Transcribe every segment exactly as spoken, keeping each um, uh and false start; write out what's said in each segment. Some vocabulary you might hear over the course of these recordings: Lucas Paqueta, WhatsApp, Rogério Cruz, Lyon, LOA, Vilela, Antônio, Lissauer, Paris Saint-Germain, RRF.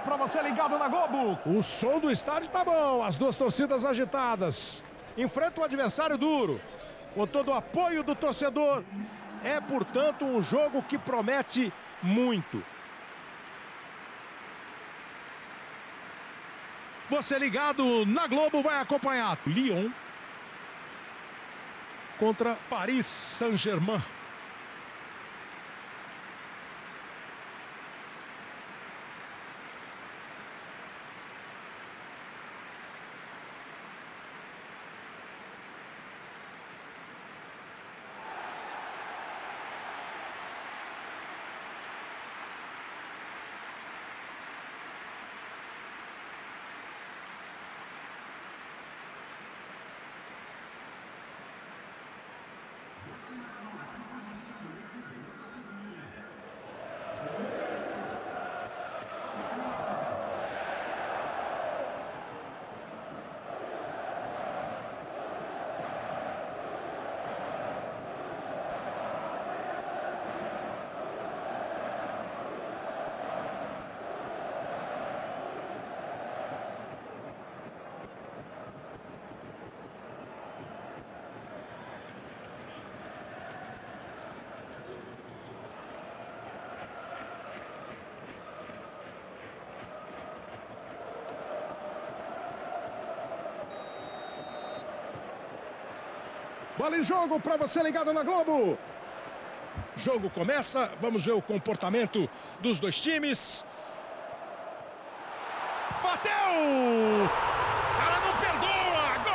para você ligado na Globo. O som do estádio tá bom, as duas torcidas agitadas. Enfrenta um adversário duro, com todo o apoio do torcedor. É, portanto, um jogo que promete muito. Você ligado na Globo vai acompanhar Lyon contra Paris Saint-Germain. Bola em jogo para você ligado na Globo. Jogo começa, vamos ver o comportamento dos dois times. Bateu! Ela não perdoa! Gol!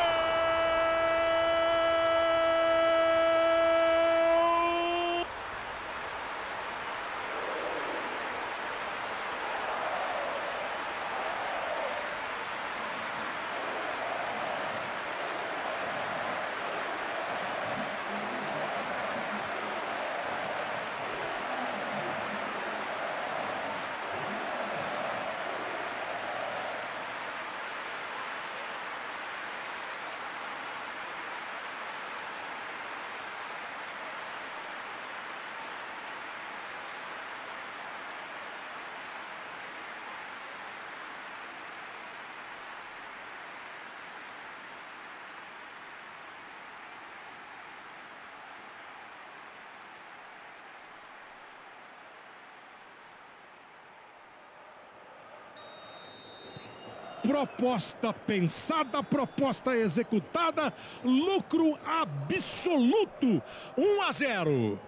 Proposta pensada, proposta executada, lucro absoluto, um a zero.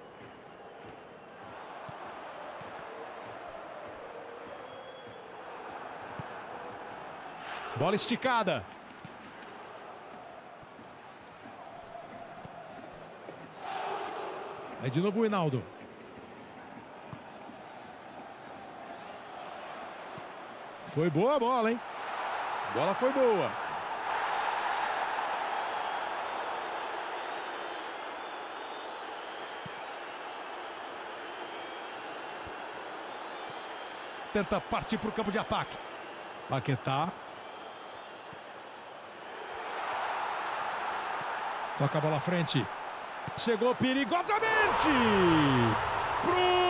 Bola esticada. Aí de novo o Hinaldo. Foi boa a bola, hein? Bola foi boa. Tenta partir para o campo de ataque. Paquetá. Toca a bola à frente. Chegou perigosamente. Pro...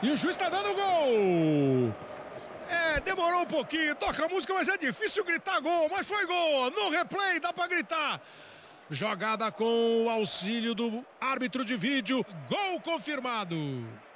E o juiz está dando gol. É, demorou um pouquinho, toca a música, mas é difícil gritar gol, mas foi gol. No replay dá para gritar. Jogada com o auxílio do árbitro de vídeo, gol confirmado.